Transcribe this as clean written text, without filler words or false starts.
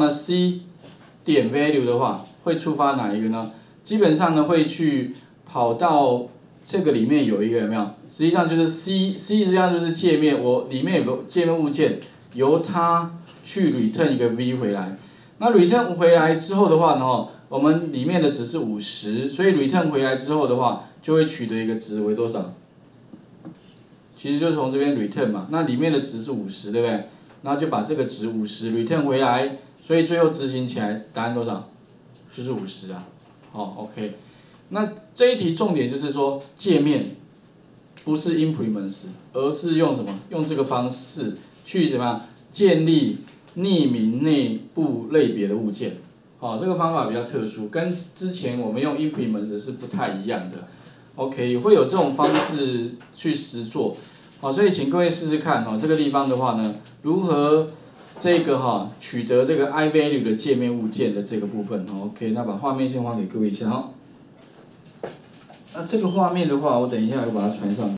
呢 C 点 value 的话，会触发哪一个呢？基本上呢会去跑到这个里面有一个有没有？实际上就是 C 实际上就是界面，我里面有个界面物件，由它去 return 一个 V 回来。那 return 回来之后的话呢，我们里面的值是50，所以 return 回来之后的话，就会取得一个值为多少？ 其实就从这边 return 嘛，那里面的值是50，对不对？然后就把这个值50 return 回来，所以最后执行起来答案多少？就是50啊。好 ，OK。那这一题重点就是说界面不是 implements， 而是用什么？用这个方式去怎么样建立匿名内部类别的物件？好，这个方法比较特殊，跟之前我们用 implements 是不太一样的。OK， 会有这种方式去实做。 好，所以请各位试试看哦，这个地方的话呢，如何这个取得这个 I value 的界面物件的这个部分 ，OK， 那把画面先还给各位一下哈。那这个画面的话，我等一下要把它传上。